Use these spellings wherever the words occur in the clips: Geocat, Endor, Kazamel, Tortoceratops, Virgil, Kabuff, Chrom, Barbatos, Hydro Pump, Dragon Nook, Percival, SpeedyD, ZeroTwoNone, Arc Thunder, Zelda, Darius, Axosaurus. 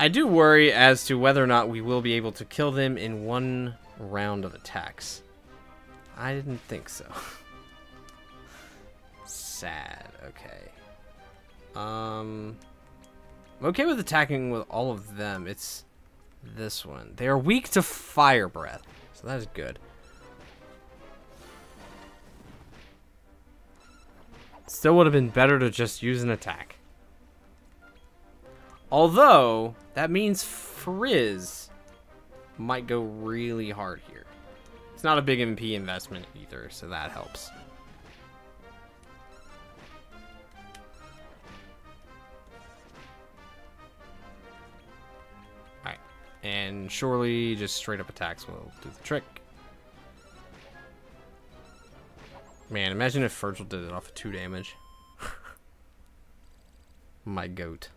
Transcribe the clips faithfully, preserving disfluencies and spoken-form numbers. I do worry as to whether or not we will be able to kill them in one round of attacks. I didn't think so. Sad. Okay. Um, I'm okay with attacking with all of them. It's this one. They are weak to fire breath, so that is good. Still would have been better to just use an attack. Although, that means Frizz might go really hard here. It's not a big M P investment either, so that helps. Alright, and surely just straight up attacks will do the trick. Man, imagine if Virgil did it off of two damage. My goat.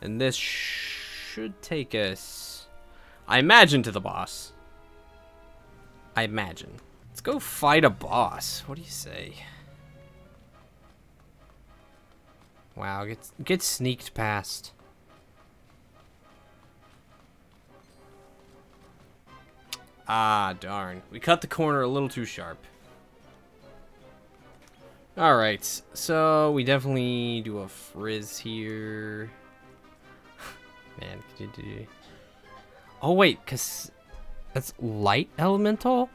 And this sh should take us, I imagine, to the boss. I imagine. Let's go fight a boss. What do you say? Wow, get, get sneaked past. Ah, darn. We cut the corner a little too sharp. Alright, so we definitely do a Frizz here. Man, could you do... Oh, wait, because that's light elemental?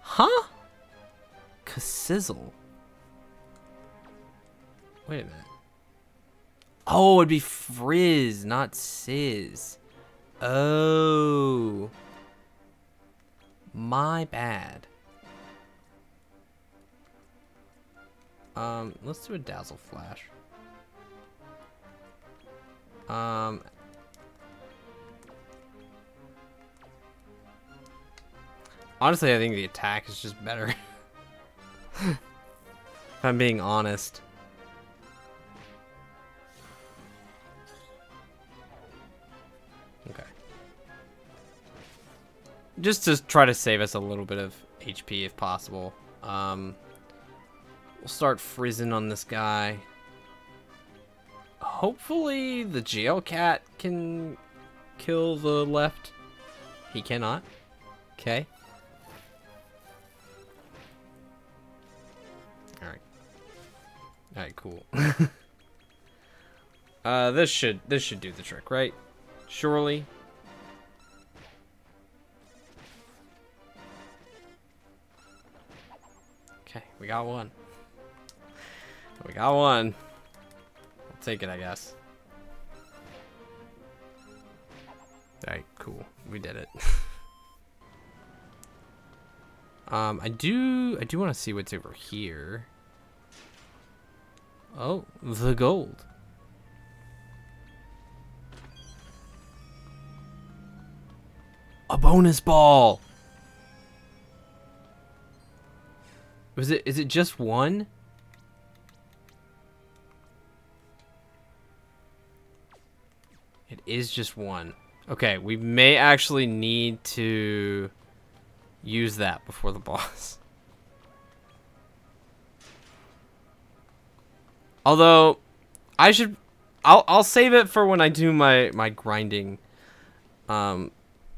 Huh? Cassizzle. Wait a minute. Oh, it'd be Frizz, not Sizz. Oh, my bad. Um, let's do a Dazzle Flash. Um, honestly, I think the attack is just better. If I'm being honest. Just to try to save us a little bit of H P if possible. Um, we'll start frizzing on this guy. Hopefully the jail cat can kill the left. He cannot. Okay. Alright. Alright, cool. uh, this should, this should do the trick, right? Surely. Okay, we got one. We got one. I'll take it, I guess. Alright, cool. We did it. um, I do I do want to see what's over here. Oh, the gold. A bonus ball! Was it, is it just one? It is just one. Okay, we may actually need to use that before the boss. Although, I should, I'll, I'll save it for when I do my, my grinding. Um,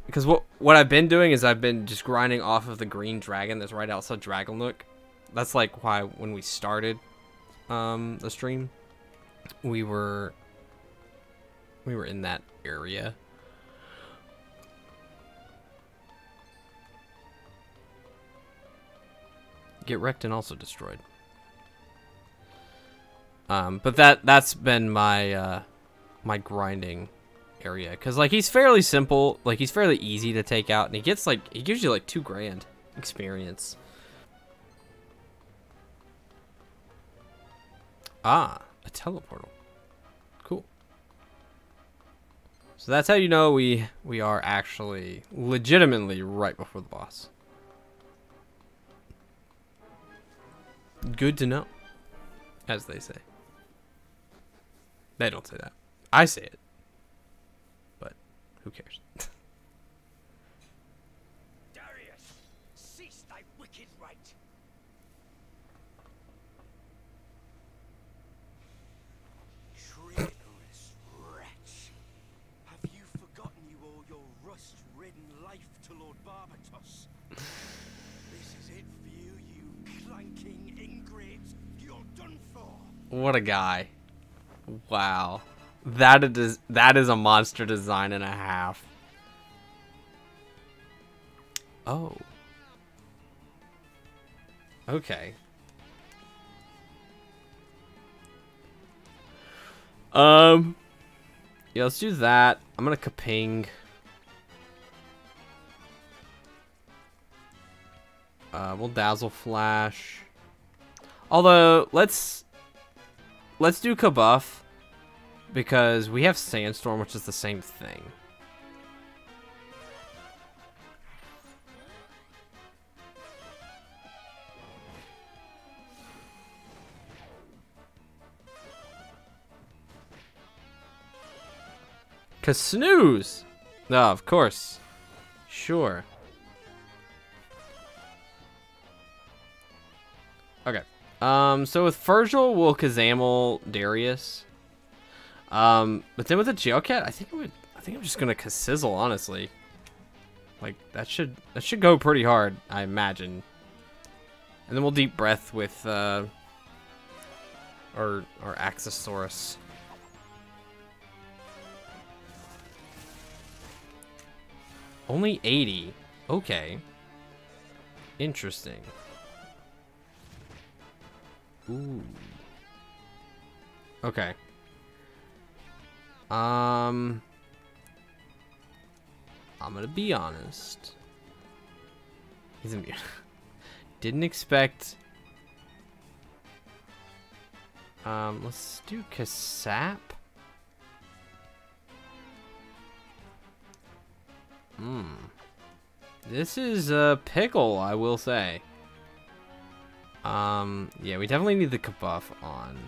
because what, what I've been doing is I've been just grinding off of the green dragon that's right outside Dragon Nook. That's like why when we started um, the stream, we were we were in that area. Get wrecked and also destroyed. Um, but that that's been my uh, my grinding area, because like he's fairly simple, like he's fairly easy to take out, and he gets like he gives you like two grand experience. Ah, a teleportal. Cool. So that's how you know we we are actually legitimately right before the boss. Good to know, as they say. They don't say that. I say it. But who cares? Darius, cease thy wicked rite. What a guy. Wow. That it is, that is a monster design and a half. Oh. Okay. Um. Yeah, let's do that. I'm gonna kaping. Uh, we'll Dazzle Flash. Although, let's... Let's do Kabuff, because we have Sandstorm, which is the same thing. Snooze. No, oh, of course. Sure. Okay. Um, so with Virgil, we'll Kazamel Darius. Um, but then with the Geocat, I think it would I think I'm just gonna Kazizzle, honestly. Like that should that should go pretty hard, I imagine. And then we'll Deep Breath with uh or or Axosaurus. Only eighty. Okay. Interesting. Ooh. Okay. Um. I'm gonna be honest. He's immune. Didn't expect. Um. Let's do Kasap. Hmm. This is a pickle, I will say. Um, yeah, we definitely need the Kabuff on.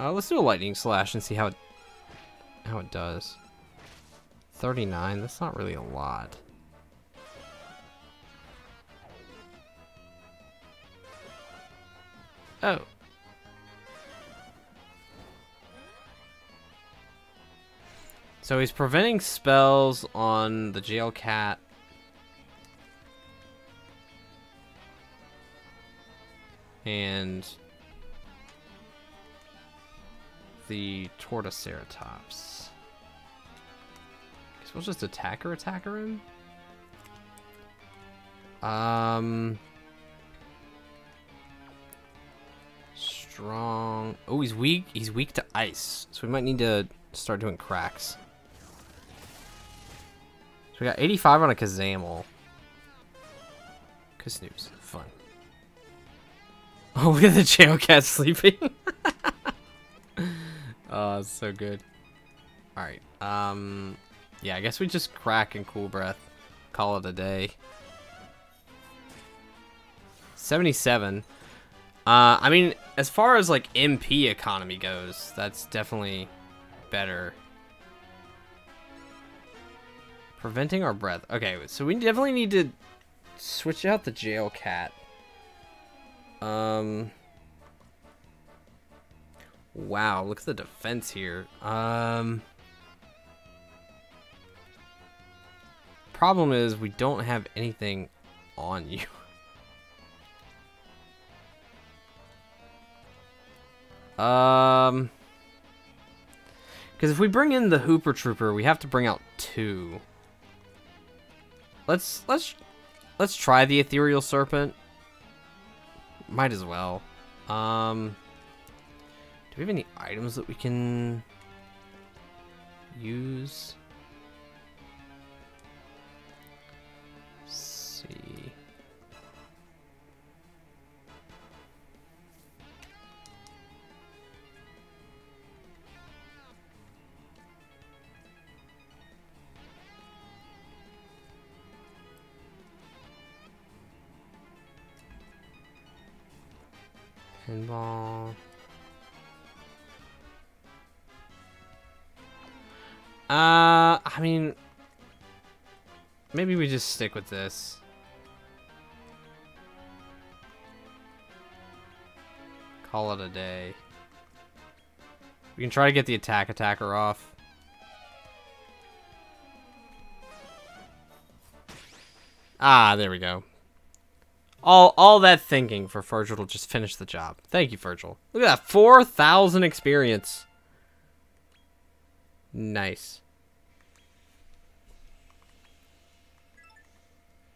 Uh, let's do a Lightning Slash and see how it, how it does. thirty-nine, that's not really a lot. Oh. So he's preventing spells on the Geocat. And the Tortoceratops. Guess we'll just attack or attacker him. Um Strong. Oh, he's weak he's weak to ice. So we might need to start doing cracks. We got eighty-five on a Kazamel. Kasnooze. Fun. Oh, look at the Geocat sleeping. Oh, it's so good. Alright. Um, yeah, I guess we just crack and Cool Breath. Call it a day. seventy-seven. Uh, I mean, as far as, like, M P economy goes, that's definitely better. Preventing our breath. Okay, so we definitely need to switch out the Geocat. Um. Wow, look at the defense here. Um. Problem is, we don't have anything on you. um. Because if we bring in the Hooper Trooper, we have to bring out two. Let's let's let's try the Ethereal Serpent. Might as well. Um, do we have any items that we can use? Let's see. Pinball. Uh, I mean, maybe we just stick with this. Call it a day. We can try to get the attack attacker off. Ah, there we go. All all that thinking for Virgil to just finish the job. Thank you, Virgil. Look at that, four thousand experience. Nice.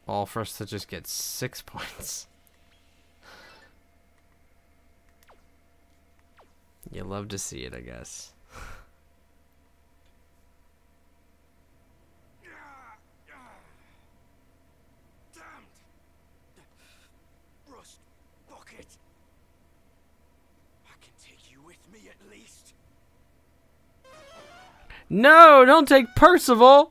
All for us to just get six points. You love to see it, I guess. No, don't take Percival.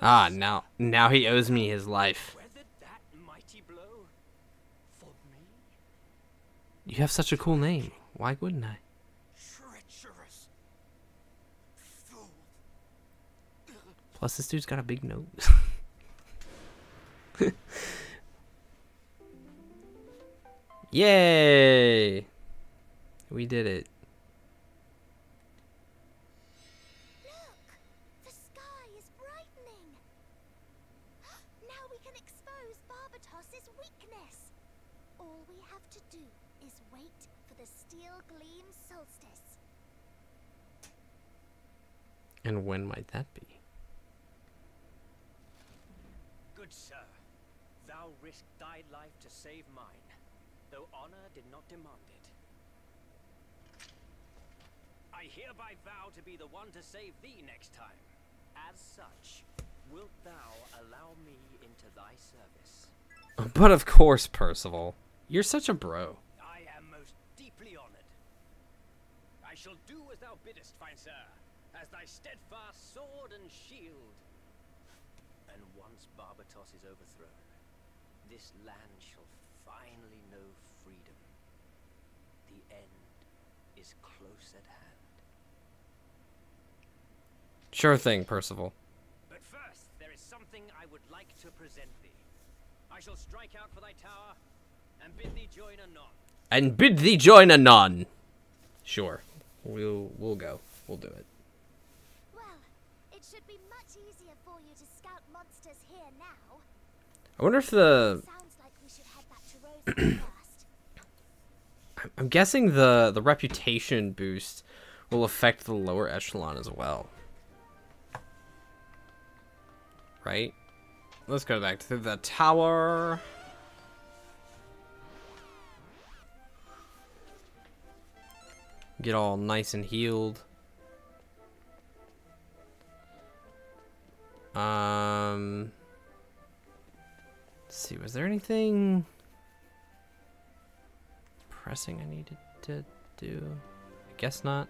Ah, now, now he owes me his life. That mighty blow for me? You have such a cool name. Why wouldn't I? Treacherous fool. Plus, this dude's got a big nose. Yay! We did it. Look, the sky is brightening. Now we can expose Barbatos's weakness. All we have to do is wait for the steel gleam solstice. And when might that be? Good sir. Thou risked thy life to save mine, though honor did not demand it. I hereby vow to be the one to save thee next time. As such, wilt thou allow me into thy service? But of course, Percival. You're such a bro. I am most deeply honored. I shall do as thou biddest, fine sir, as thy steadfast sword and shield. And once Barbatos is overthrown, this land shall finally know freedom. The end is close at hand. Sure thing, Percival. But first, there is something I would like to present thee. I shall strike out for thy tower and bid thee join anon. And bid thee join anon. Sure, we'll we'll go. We'll do it. Well, it should be much easier for you to scout monsters here now. I wonder if the... I'm guessing the, the reputation boost will affect the lower echelon as well. Right? Let's go back to the tower. Get all nice and healed. Um... Let's see, was there anything pressing I needed to do? I guess not.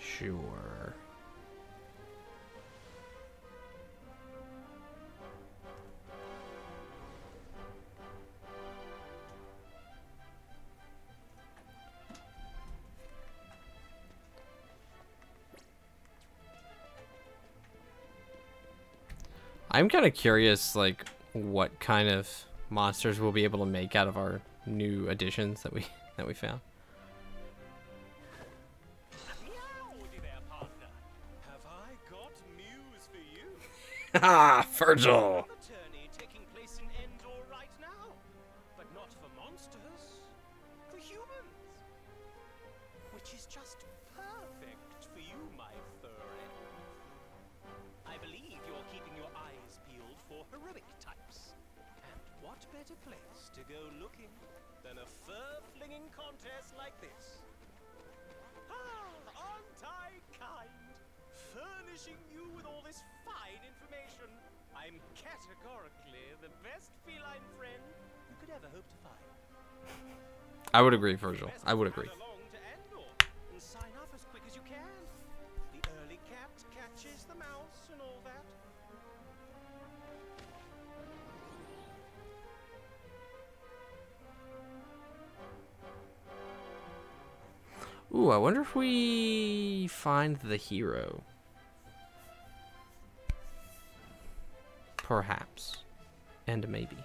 Sure. I'm kind of curious, like, what kind of monsters we'll be able to make out of our new additions that we that we found. Howdy there, partner. Have I got news for you? Ah, Virgil. Journey taking place in Endor right now, but not for monsters, for humans, which is just perfect for you, my friend. I believe you're keeping your eyes peeled for heroic types. And what better place to go looking than a fur-flinging contest like this? How aren't I kind? Furnishing you with all this fine information. I'm categorically the best feline friend you could ever hope to find. I would agree, Virgil. I would agree. Ooh, I wonder if we find the hero. Perhaps. And maybe.